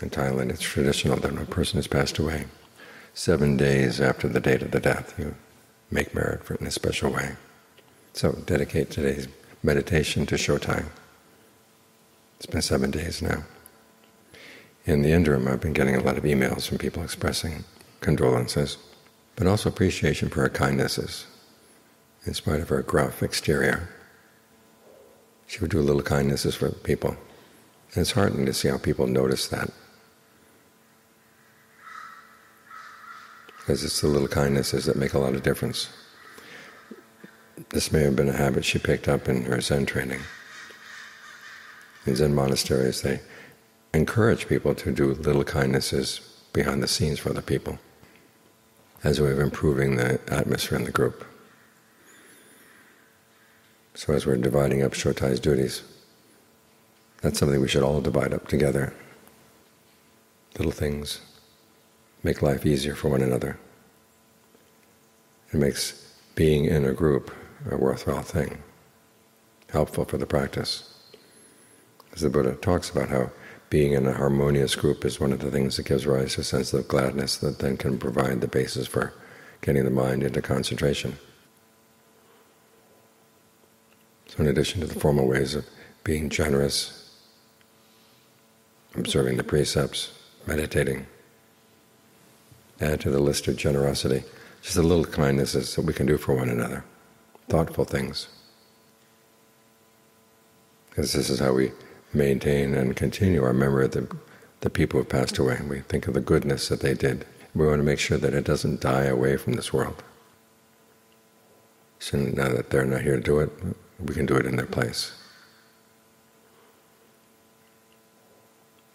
In Thailand, it's traditional that when a person has passed away, 7 days after the date of the death, you make merit for it in a special way. So dedicate today's meditation to Shotai. It's been 7 days now. In the interim, I've been getting a lot of emails from people expressing condolences, but also appreciation for her kindnesses. In spite of her gruff exterior, she would do little kindnesses for people. And it's heartening to see how people notice that, because it's the little kindnesses that make a lot of difference. This may have been a habit she picked up in her Zen training. In Zen monasteries, they encourage people to do little kindnesses behind the scenes for other people as a way of improving the atmosphere in the group. So as we're dividing up Shotai's duties, that's something we should all divide up together. Little things make life easier for one another. It makes being in a group a worthwhile thing, helpful for the practice. As the Buddha talks about how being in a harmonious group is one of the things that gives rise to a sense of gladness that then can provide the basis for getting the mind into concentration. So in addition to the formal ways of being generous, observing the precepts, meditating, add to the list of generosity just the little kindnesses that we can do for one another, thoughtful things. Because this is how we maintain and continue our memory of the people who have passed away. We think of the goodness that they did. We want to make sure that it doesn't die away from this world. So now that they're not here to do it, we can do it in their place.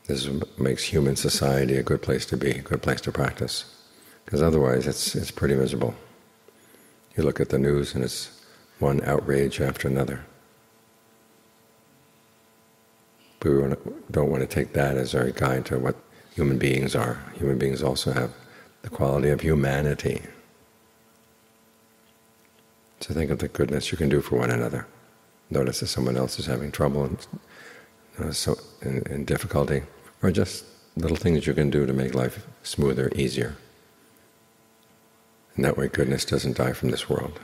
This makes human society a good place to be, a good place to practice, because otherwise it's pretty miserable. You look at the news and it's one outrage after another. We don't want to take that as our guide to what human beings are. Human beings also have the quality of humanity. So think of the goodness you can do for one another. Notice that someone else is having trouble and difficulty, or just little things you can do to make life smoother, easier. And that way goodness doesn't die from this world.